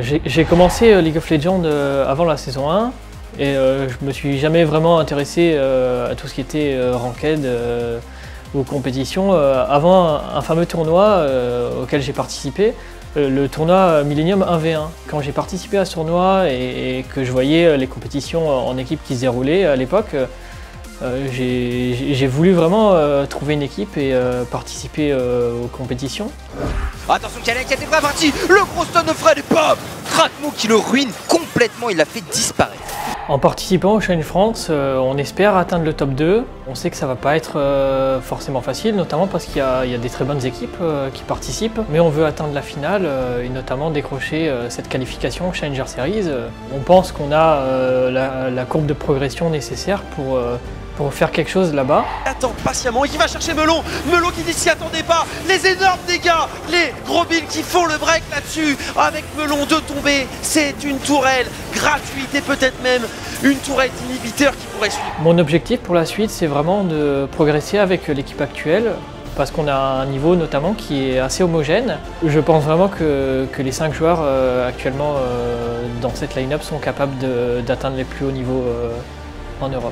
j'ai commencé League of Legends avant la saison 1 et je me suis jamais vraiment intéressé à tout ce qui était ranked ou compétition avant un fameux tournoi auquel j'ai participé, le tournoi Millennium 1v1. Quand j'ai participé à ce tournoi et que je voyais les compétitions en équipe qui se déroulaient à l'époque, j'ai voulu vraiment trouver une équipe et participer aux compétitions. Attention Kalex, c'était pas parti. Le gros stun de Fred et POP Krakmo qui le ruine complètement, il l'a fait disparaître. En participant au Challenge France, on espère atteindre le top 2. On sait que ça va pas être forcément facile, notamment parce qu'il y a des très bonnes équipes qui participent. Mais on veut atteindre la finale et notamment décrocher cette qualification Challenger Series. On pense qu'on a la courbe de progression nécessaire pour faire quelque chose là-bas. Attends patiemment, et qui va chercher Melon. Melon qui dit s'y attendez pas, les énormes dégâts, les gros billes qui font le break là-dessus, avec Melon de tomber, c'est une tourelle gratuite et peut-être même une tourelle d'inhibiteur qui pourrait suivre. Mon objectif pour la suite, c'est vraiment de progresser avec l'équipe actuelle, parce qu'on a un niveau notamment qui est assez homogène. Je pense vraiment que les 5 joueurs actuellement dans cette line-up sont capables d'atteindre les plus hauts niveaux en Europe.